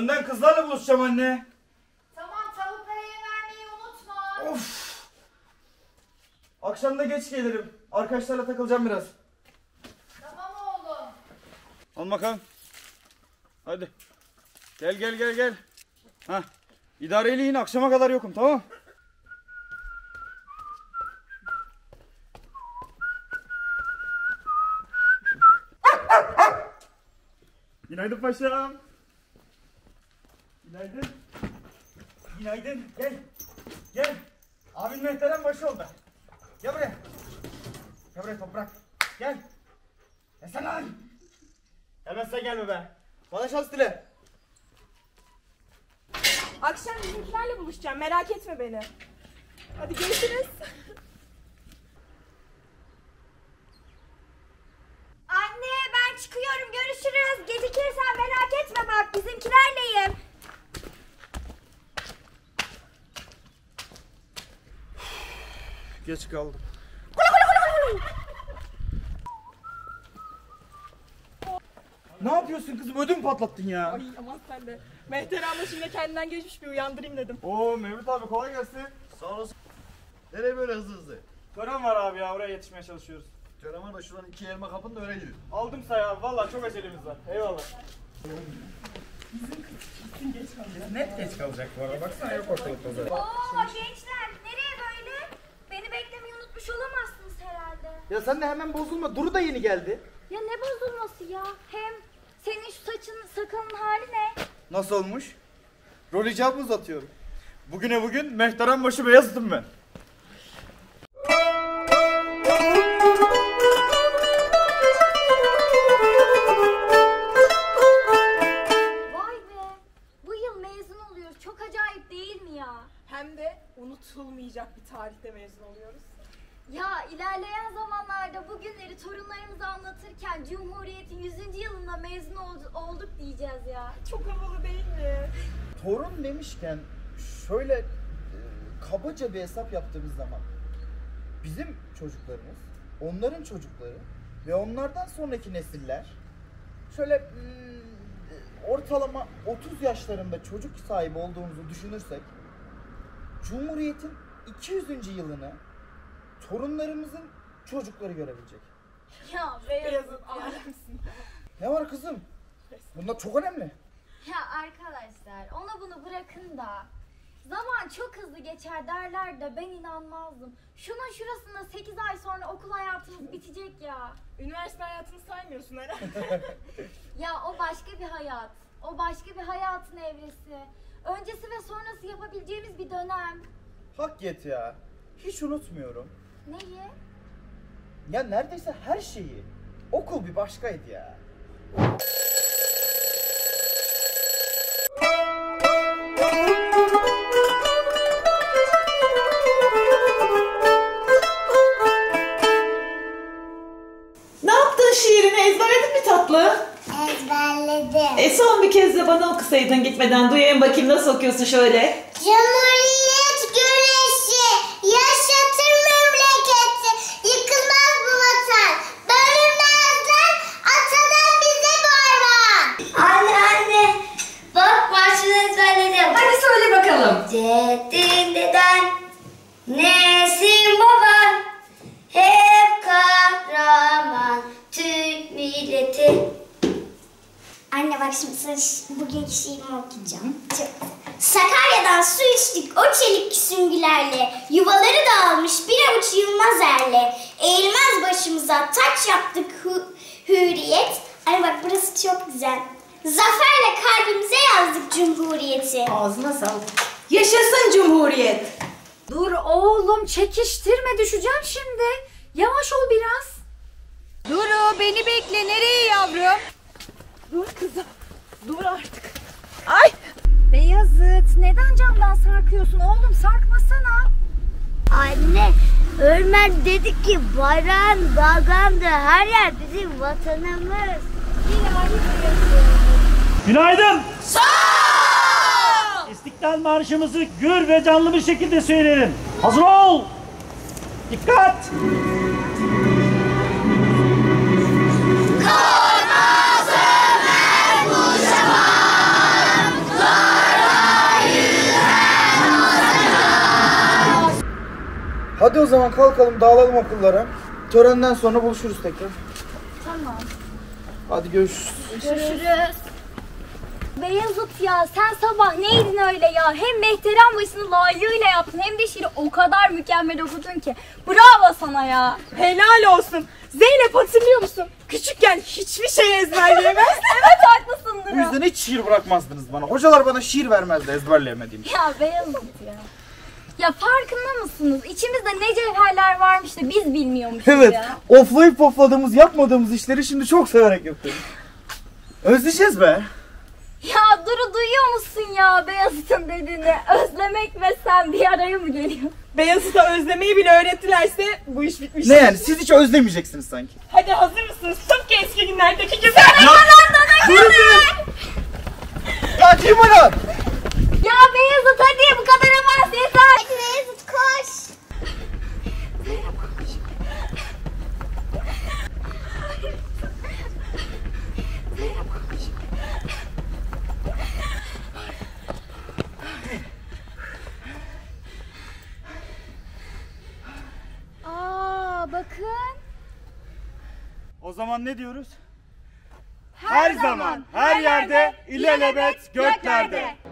Önden kızlarla buluşacağım anne. Tamam, tavuklara yem vermeyi unutma. Of. Akşam da geç gelirim. Arkadaşlarla takılacağım biraz. Tamam oğlum. Al bakalım. Hadi. Gel gel gel gel. Hah. İdareyle yine akşama kadar yokum, tamam? Günaydın paşam. Günaydın. Günaydın. Gel. Gel. Abin Mehteran Başı oldu. Gel buraya. Gel buraya toprak. Gel. Gelsene lan. Gelmezsen gelme be. Bana şans dile. Akşam bizimkilerle buluşacağım. Merak etme beni. Hadi görüşürüz. Anne ben çıkıyorum. Görüşürüz. Gecikirsen merak etme bak. Bizimkilerleyim. Geç kaldım. Ne yapıyorsun kızım? Ödüm patlattın ya. Ay aman sen de. Mehteran da şimdi kendinden geçmiş, bir uyandırayım dedim. Oo Mehmet abi kolay gelsin. Sağ olasın. Nereye böyle hızlı hızlı? Tören var abi ya, oraya yetişmeye çalışıyoruz. Tören var da şuradan iki elma kapın da öyle gidin. Aldım say abi valla çok acelemiz var. Eyvallah. Bizim kız geç kalacak. Net geç kalacak bu arada. Baksana yok ortalıkta o zaman. Oo gençler nereye böyle? Beni beklemeyi unutmuş olamazsınız herhalde. Ya sen de hemen bozulma. Duru da yeni geldi. Ya ne bozulması ya? Hem senin şu saçın, sakalın hali ne? Nasıl olmuş? Rol icabı uzatıyorum. Bugüne bugün Mehteran Başı Beyazıt'ım ben. Vay be! Bu yıl mezun oluyoruz. Çok acayip değil mi ya? Hem de unutulmayacak bir tarihte mezun oluyoruz. Ya ilerleyen zamanlarda bugünleri torunlarımıza anlatırken Cumhuriyet'in 100. yılında mezun olduk diyeceğiz ya. Çok havalı değil mi? Torun demişken şöyle kabaca bir hesap yaptığımız zaman bizim çocuklarımız, onların çocukları ve onlardan sonraki nesiller şöyle ortalama 30 yaşlarında çocuk sahibi olduğumuzu düşünürsek Cumhuriyet'in 200. yılını torunlarımızın çocukları görebilecek. Ya Beyazıt alemsin. Ne var kızım? Bunlar çok önemli. Ya arkadaşlar ona bunu bırakın da. Zaman çok hızlı geçer derler de ben inanmazdım. Şunun şurasında 8 ay sonra okul hayatımız bitecek ya. Üniversite hayatını saymıyorsun herhalde. Ya o başka bir hayat. O başka bir hayatın evresi. Öncesi ve sonrası yapabileceğimiz bir dönem. Hak yet ya. Hiç unutmuyorum. Neyi? Ya neredeyse her şeyi. Okul bir başkaydı ya. Ne yaptın şiirini? Ezberledin mi tatlı? Ezberledim. Son bir kez de bana okusaydın gitmeden. Duyayım bakayım nasıl okuyorsun şöyle. Cumhuriyet güneşi. Yaşatır memleketi, yıkılmaz bu vatan, bölünmezler, atadan bize bayram. Anne anne, bak marşını ezberledim. Hadi söyle bakalım. Ceddin deden, nesin baban, hep kahraman, Türk milleti. Anne bak şimdi bugünkü şiirimi okuyacağım. Sakarya'dan su içtik o çelik süngülerle, yuvaları dağılmış bir avuç yılmaz erle, eğilmez başımıza taç yaptık hürriyet. Ay bak burası çok güzel. Zaferle kalbimize yazdık cumhuriyeti. Ağzına sağlık. Yaşasın cumhuriyet. Dur oğlum çekiştirme, düşeceğim şimdi. Yavaş ol biraz. Duru beni bekle, nereye yavrum? Dur kızım, dur artık. Ay! Beyazıt, neden camdan sarkıyorsun? Oğlum sarkmasana. Anne, Ömer dedi ki bayrağın dalgandı. Her yer bizim vatanımız. Günaydın. Sağ ol. İstiklal Marşımızı gür ve canlı bir şekilde söyleyelim. Hazır ol. Dikkat. Korkmaz Ömer bu zaman. Hadi o zaman kalkalım, dağılalım okullara. Törenden sonra buluşuruz tekrar. Tamam. Hadi görüşürüz. Görüşürüz. Beyazıt ya, sen sabah neydin öyle ya? Hem Mehteran Başı'nı layığıyla yaptın hem de şiiri o kadar mükemmel okudun ki. Bravo sana ya. Helal olsun. Zeynep, hatırlıyor musun? Küçükken hiçbir şey ezberleyemez. Evet, haklısın Duru. O yüzden hiç şiir bırakmazdınız bana. Hocalar bana şiir vermezdi ezberleyemediğim için. Ya Beyazıt ya. Ya farkında mısınız? İçimizde ne cevherler varmış da biz bilmiyormuşuz ya. Evet, oflayıp pofladığımız, yapmadığımız işleri şimdi çok severek yapıyoruz. Özleyeceğiz be. Ya Duru, duyuyor musun ya Beyazıt'ın dediğini? Özlemek ve sen bir araya mı geliyorsun? Beyazıt'a özlemeyi bile öğrettilerse bu iş bitmiş. Ne yani? Siz hiç özlemeyeceksiniz sanki. Hadi hazır mısınız? Tıpkı eski günlerdeki gibi. Ya kim aran? Ya Beyazıt, hadi bu kadar hemen yeter. Hadi Beyazıt, koş. Aa, bakın. O zaman ne diyoruz? Her zaman, her yerde, ilelebet göklerde.